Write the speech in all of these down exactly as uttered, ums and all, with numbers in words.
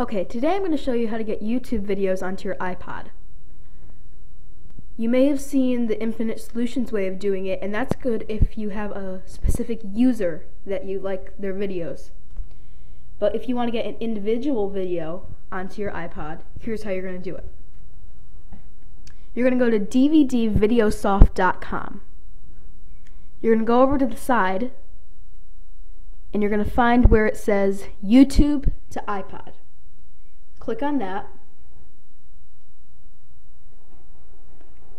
Okay, today I'm going to show you how to get YouTube videos onto your iPod. You may have seen the Infinite Solutions way of doing it, and that's good if you have a specific user that you like their videos. But if you want to get an individual video onto your iPod, here's how you're going to do it. You're going to go to d v d video soft dot com. You're going to go over to the side, and you're going to find where it says YouTube to iPod. Click on that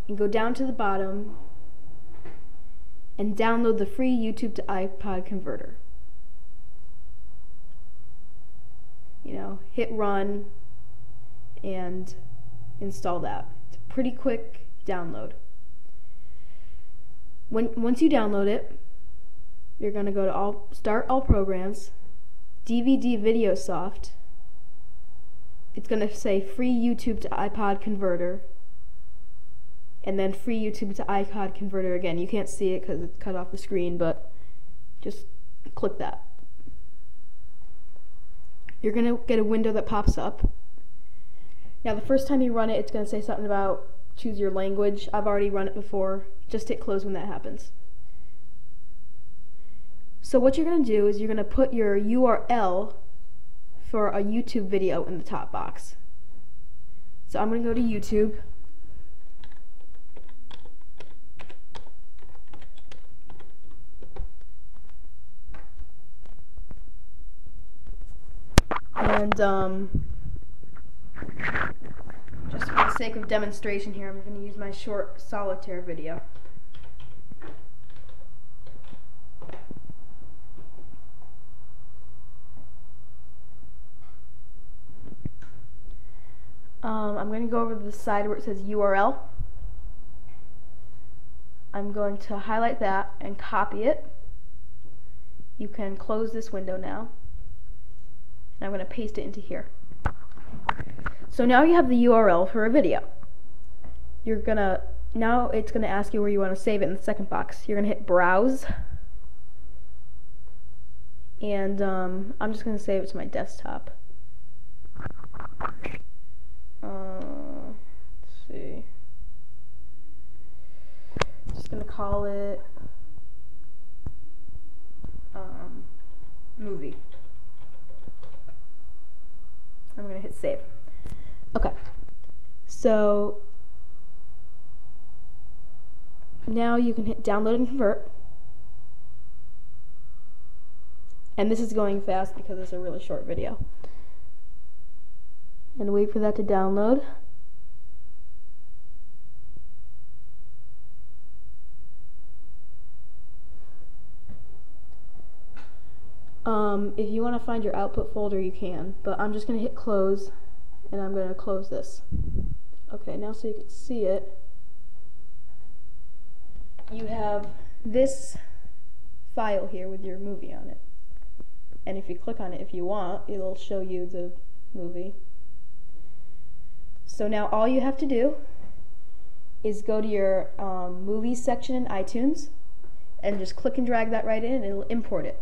and go down to the bottom and download the free YouTube to iPod converter. You know, hit run and install that. It's a pretty quick download. When, once you download it, you're going to go to all, Start All Programs, D V D Video Soft. It's going to say free YouTube to iPod converter, and then free YouTube to iPod converter again. You can't see it because it's cut off the screen, but just click that. You're going to get a window that pops up. Now the first time you run it, it's going to say something about choose your language. I've already run it before. Just hit close when that happens. So what you're going to do is you're going to put your U R L for a YouTube video in the top box. So I'm going to go to YouTube, and um, just for the sake of demonstration here, I'm going to use my short solitaire video. Um, I'm going to go over to the side where it says U R L. I'm going to highlight that and copy it. You can close this window now. And I'm going to paste it into here. So now you have the U R L for a video. You're going to, now it's going to ask you where you want to save it in the second box. You're going to hit browse. And um, I'm just going to save it to my desktop. Gonna call it um, movie. I'm gonna hit save. Okay, so now you can hit download and convert, and this is going fast because it's a really short video, and wait for that to download. Um, if you want to find your output folder, you can, but I'm just going to hit close, and I'm going to close this. Okay, now so you can see it, you have this file here with your movie on it, and if you click on it if you want, it'll show you the movie. So now all you have to do is go to your um, movie section in iTunes, and just click and drag that right in, and it'll import it.